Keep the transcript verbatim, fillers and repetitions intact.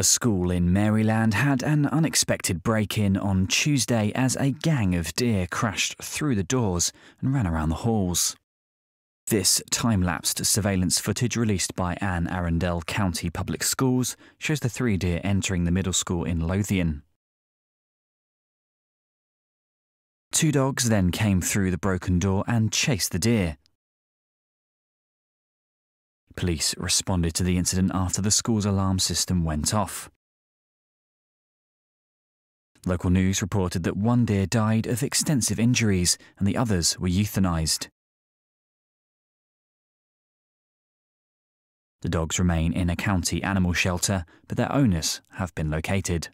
A school in Maryland had an unexpected break-in on Tuesday as a gang of deer crashed through the doors and ran around the halls. This time-lapsed surveillance footage released by Anne Arundel County Public Schools shows the three deer entering the middle school in Lothian. Two dogs then came through the broken door and chased the deer. Police responded to the incident after the school's alarm system went off. Local news reported that one deer died of extensive injuries and the others were euthanized. The dogs remain in a county animal shelter, but their owners have been located.